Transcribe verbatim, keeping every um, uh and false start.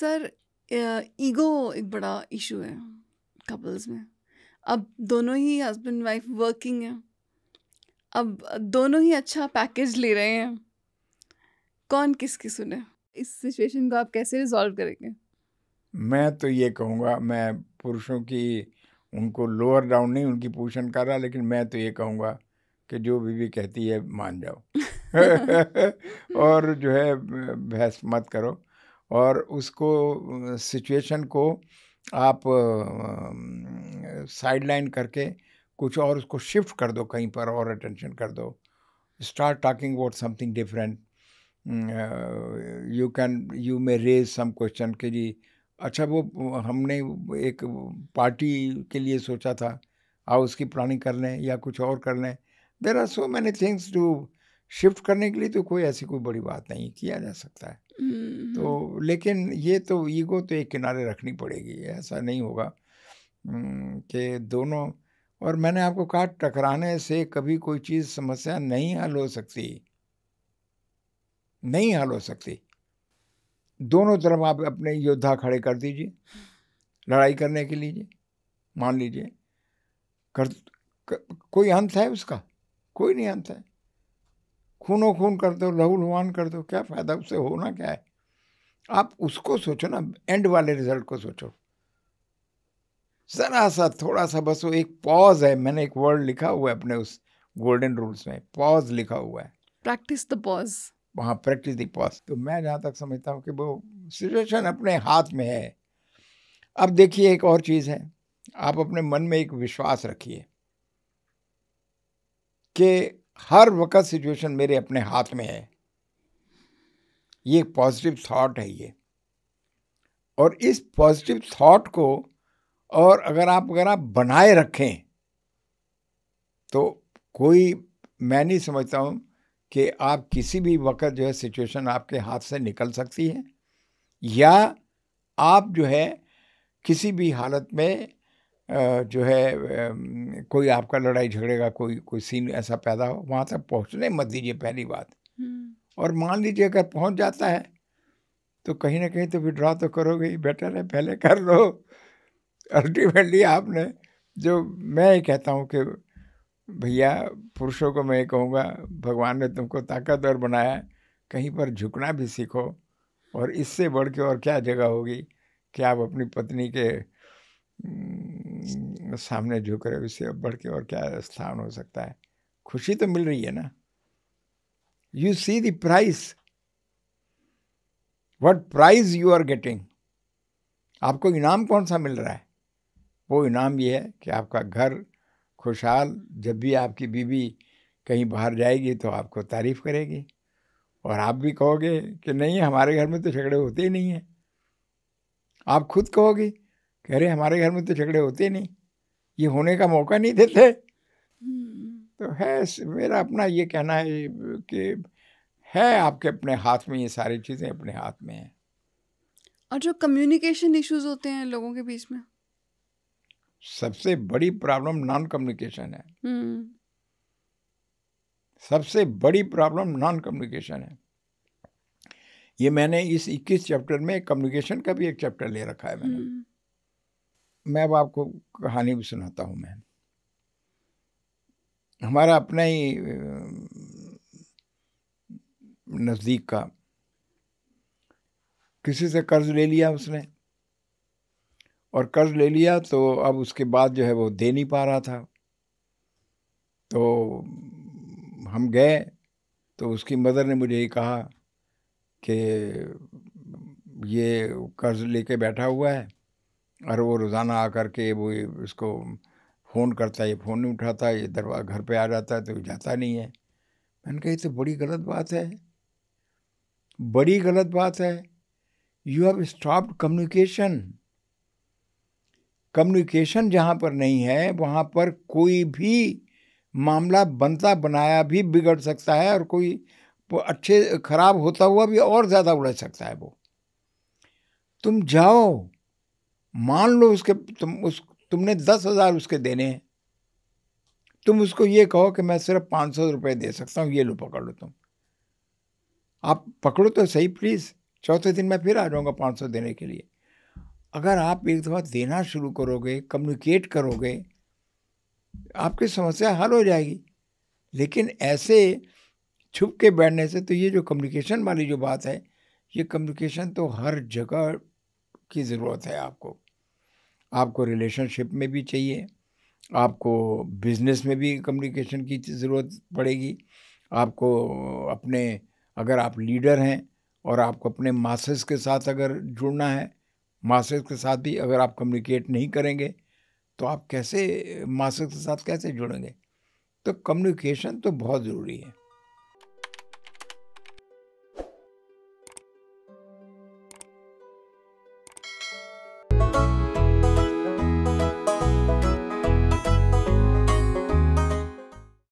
Sir ego एक बड़ा issue है कपल्स में। अब दोनों ही हस्बैंड वाइफ वर्किंग है, अब दोनों ही अच्छा पैकेज ले रहे हैं, कौन किसकी सुने? इस सिचुएशन को आप कैसे रिजॉल्व करेंगे? मैं तो ये कहूँगा, मैं पुरुषों की उनको लोअर डाउन नहीं उनकी पोजीशन कर रहा, लेकिन मैं तो ये कहूँगा कि जो बीवी कहती है मान जाओ और जो है बहस मत करो, और उसको सिचुएशन को आप साइडलाइन करके कुछ और उसको शिफ्ट कर दो, कहीं पर और अटेंशन कर दो। Start talking about something different. You can you may raise some question कि जी अच्छा वो हमने एक पार्टी के लिए सोचा था, आओ उसकी प्लानिंग कर लें या कुछ और कर लें। There are so many things to shift करने के लिए, तो कोई ऐसी कोई बड़ी बात नहीं, किया जा सकता है। mm-hmm. तो लेकिन ये तो ईगो तो एक किनारे रखनी पड़ेगी, ऐसा नहीं होगा कि दोनों, और मैंने आपको कहा टकराने से कभी कोई चीज़ समस्या नहीं हल हो सकती, नहीं हल हो सकती। दोनों तरफ आप अपने योद्धा खड़े कर दीजिए लड़ाई करने के लिए, मान लीजिए कर, कर कोई अंत है उसका? कोई नहीं अंत है। खूनो खून कर दो, लहू लुहान कर दो, क्या फ़ायदा? उससे होना क्या है? आप उसको सोचो ना, एंड वाले रिजल्ट को सोचो जरा सा, थोड़ा सा बस। वो एक पॉज है, मैंने एक वर्ड लिखा हुआ है अपने उस गोल्डन रूल्स में, पॉज लिखा हुआ है, प्रैक्टिस द पॉज। वहाँ प्रैक्टिस दी पॉज। तो मैं जहाँ तक समझता हूँ कि वो सिचुएशन अपने हाथ में है। अब देखिए एक और चीज़ है, आप अपने मन में एक विश्वास रखिए कि हर वक्त सिचुएशन मेरे अपने हाथ में है। ये एक पॉजिटिव थॉट है ये, और इस पॉजिटिव थॉट को और अगर आप अगर आप बनाए रखें तो कोई, मैं नहीं समझता हूँ कि आप किसी भी वक्त जो है सिचुएशन आपके हाथ से निकल सकती है, या आप जो है किसी भी हालत में जो है कोई आपका लड़ाई झगड़े का कोई कोई सीन ऐसा पैदा हो, वहाँ तक पहुँचने मत दीजिए पहली बात। और मान लीजिए अगर पहुँच जाता है तो कहीं ना कहीं तो विड्रॉ तो करोगे ही, बेटर है पहले कर लो। अल्टीमेटली आपने जो, मैं ये कहता हूँ कि भैया पुरुषों को मैं कहूँगा, भगवान ने तुमको ताकतवर बनाया, कहीं पर झुकना भी सीखो, और इससे बढ़ के और क्या जगह होगी कि आप अपनी पत्नी के सामने झुक रहे हो, इससे बढ़ के और क्या स्थान हो सकता है? खुशी तो मिल रही है ना। You see the price, what price you are getting. आपको इनाम कौन सा मिल रहा है? वो इनाम ये है कि आपका घर खुशहाल, जब भी आपकी बीवी कहीं बाहर जाएगी तो आपको तारीफ़ करेगी, और आप भी कहोगे कि नहीं हमारे घर में तो झगड़े होते ही नहीं हैं। आप खुद कहोगे कि अरे हमारे घर में तो झगड़े होते ही नहीं, ये होने का मौका नहीं देते। तो है, मेरा अपना ये कहना है कि है आपके अपने हाथ में, ये सारी चीज़ें अपने हाथ में हैं। और जो कम्युनिकेशन इश्यूज होते हैं लोगों के बीच में, सबसे बड़ी प्रॉब्लम नॉन कम्युनिकेशन है। hmm. सबसे बड़ी प्रॉब्लम नॉन कम्युनिकेशन है। ये मैंने इस इक्कीस चैप्टर में कम्युनिकेशन का भी एक चैप्टर ले रखा है मैंने। hmm. मैं अब आपको कहानी भी सुनाता हूँ। मैं हमारा अपना ही नज़दीक का, किसी से कर्ज ले लिया उसने, और कर्ज ले लिया तो अब उसके बाद जो है वो दे नहीं पा रहा था। तो हम गए तो उसकी मदर ने मुझे ये कहा कि ये कर्ज लेके बैठा हुआ है, और वो रोज़ाना आकर के वो इसको फ़ोन करता है, ये फ़ोन नहीं उठाता, ये दरवाज़ा घर पे आ जाता है तो ये जाता नहीं है। मैंने कहा ये तो बड़ी गलत बात है, बड़ी गलत बात है। You have stopped communication. Communication जहाँ पर नहीं है वहाँ पर कोई भी मामला बनता बनाया भी बिगड़ सकता है, और कोई अच्छे खराब होता हुआ भी और ज़्यादा उलझ सकता है। वो तुम जाओ, मान लो उसके तुम उस तुमने दस हज़ार उसके देने हैं, तुम उसको ये कहो कि मैं सिर्फ पाँच सौ रुपये दे सकता हूँ, ये लो पकड़ लो। तुम आप पकड़ो तो सही प्लीज़, चौथे दिन मैं फिर आ जाऊँगा पाँच सौ देने के लिए। अगर आप एक दफ़ा देना शुरू करोगे, कम्युनिकेट करोगे, आपकी समस्या हल हो जाएगी। लेकिन ऐसे छुप के बैठने से, तो ये जो कम्युनिकेशन वाली जो बात है, ये कम्युनिकेशन तो हर जगह की ज़रूरत है आपको। आपको रिलेशनशिप में भी चाहिए, आपको बिज़नेस में भी कम्युनिकेशन की ज़रूरत पड़ेगी, आपको अपने, अगर आप लीडर हैं और आपको अपने मासेस के साथ अगर जुड़ना है, मासेस के साथ भी अगर आप कम्युनिकेट नहीं करेंगे तो आप कैसे मासेस के साथ कैसे जुड़ेंगे। तो कम्युनिकेशन तो बहुत ज़रूरी है।